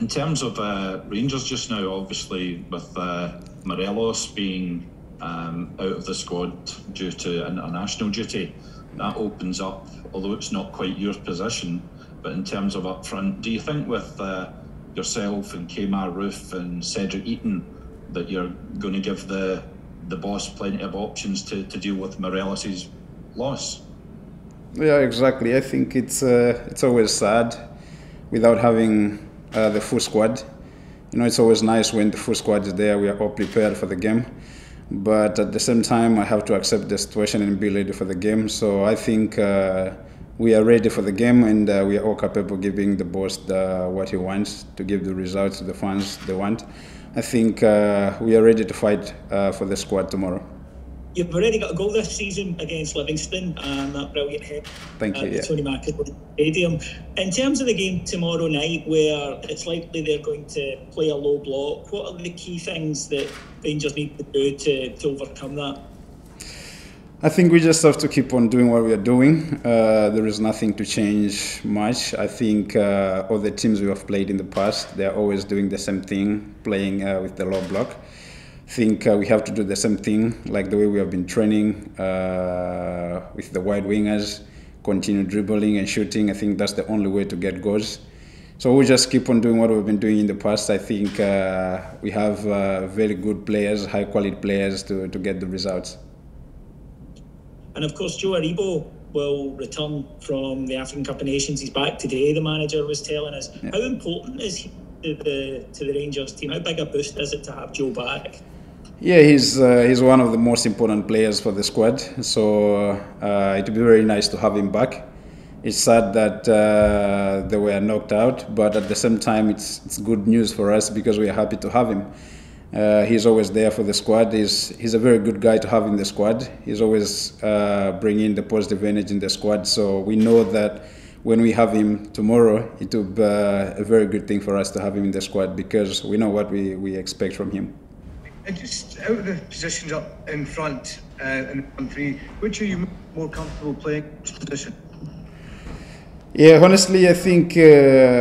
In terms of Rangers just now, obviously with Morelos being out of the squad due to international duty, that opens up, although it's not quite your position, but in terms of up front, do you think with yourself and Kemar Roof and Cedric Eaton that you're going to give the boss plenty of options to deal with Morelos's loss? Yeah, exactly. I think it's always sad without having the full squad. You know, it's always nice when the full squad is there, we are all prepared for the game. But at the same time, I have to accept the situation and be ready for the game. So I think we are ready for the game, and we are all capable of giving the boss what he wants, to give the results to the fans they want. I think we are ready to fight for the squad tomorrow. You've already got a goal this season against Livingston, and that brilliant head. Thank you. Yeah. Tony McIlwain Stadium. In terms of the game tomorrow night, where it's likely they're going to play a low block, what are the key things that Rangers need to do to overcome that? I think we just have to keep on doing what we are doing. There is nothing to change much. I think all the teams we have played in the past, they are always doing the same thing, playing with the low block. I think we have to do the same thing, like the way we have been training with the wide wingers, continue dribbling and shooting. I think that's the only way to get goals. So we'll just keep on doing what we've been doing in the past. I think we have very good players, high quality players to get the results. And of course, Joe Aribo will return from the African Cup of Nations. He's back today, the manager was telling us. Yeah. How important is he to the Rangers team? How big a boost is it to have Joe back? Yeah, he's one of the most important players for the squad, so it would be very nice to have him back. It's sad that they were knocked out, but at the same time it's good news for us because we are happy to have him. He's always there for the squad. He's a very good guy to have in the squad. He's always bringing the positive energy in the squad, so we know that when we have him tomorrow, it will be a very good thing for us to have him in the squad because we know what we expect from him. And just out of the positions up in front in the country, which are you more comfortable playing position? Yeah, honestly, I think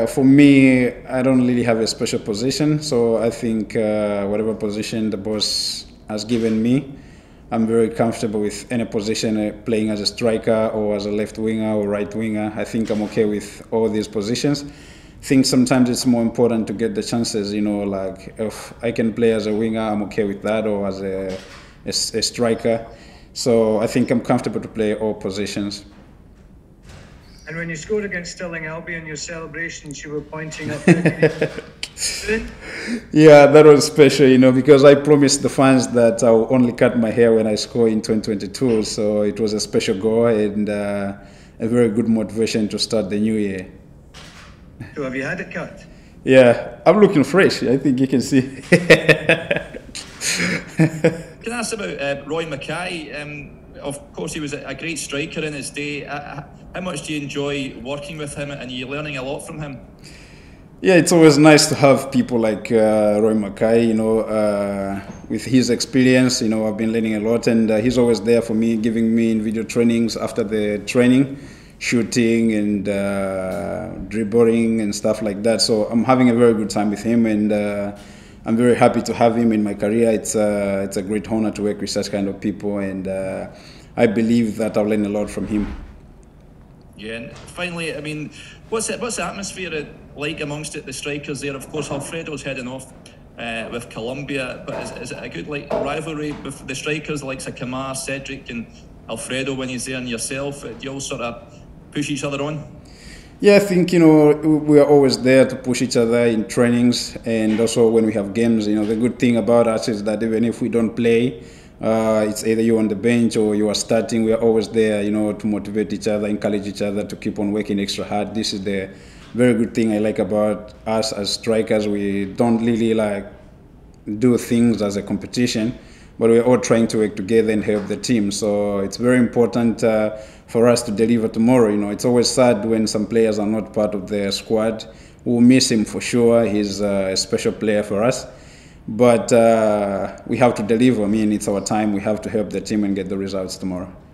for me, I don't really have a special position. So I think whatever position the boss has given me, I'm very comfortable with any position, playing as a striker or as a left winger or right winger. I think I'm okay with all these positions. I think sometimes it's more important to get the chances, you know, like if I can play as a winger, I'm okay with that, or as a striker. So I think I'm comfortable to play all positions. And when you scored against Stirling Albion, your celebrations, you were pointing up. Yeah, that was special, you know, because I promised the fans that I will only cut my hair when I score in 2022. So it was a special goal and a very good motivation to start the new year. So have you had it cut? Yeah, I'm looking fresh. I think you can see. Can I ask about Roy Mackay? Of course, he was a great striker in his day. How much do you enjoy working with him, and you're learning a lot from him? Yeah, it's always nice to have people like Roy Mackay, you know, with his experience. You know, I've been learning a lot, and he's always there for me, giving me individual trainings after the training, shooting and dribbling and stuff like that. So I'm having a very good time with him, and I'm very happy to have him in my career. It's a great honor to work with such kind of people, and I believe that I've learned a lot from him. Yeah, and finally, I mean, what's the atmosphere like amongst the strikers there? Of course, Alfredo's heading off with Colombia, but is it a good like rivalry with the strikers like Sakamar, Cedric and Alfredo when he's there, and yourself? Do you all sort of push each other on? Yeah, I think, you know, we are always there to push each other in trainings and also when we have games. You know, the good thing about us is that even if we don't play, it's either you're on the bench or you are starting, we are always there, you know, to motivate each other, encourage each other to keep on working extra hard. This is the very good thing I like about us as strikers. We don't really like do things as a competition, but we're all trying to work together and help the team. So it's very important for us to deliver tomorrow. You know, it's always sad when some players are not part of the squad. We'll miss him for sure. He's a special player for us. But we have to deliver. I mean, it's our time. We have to help the team and get the results tomorrow.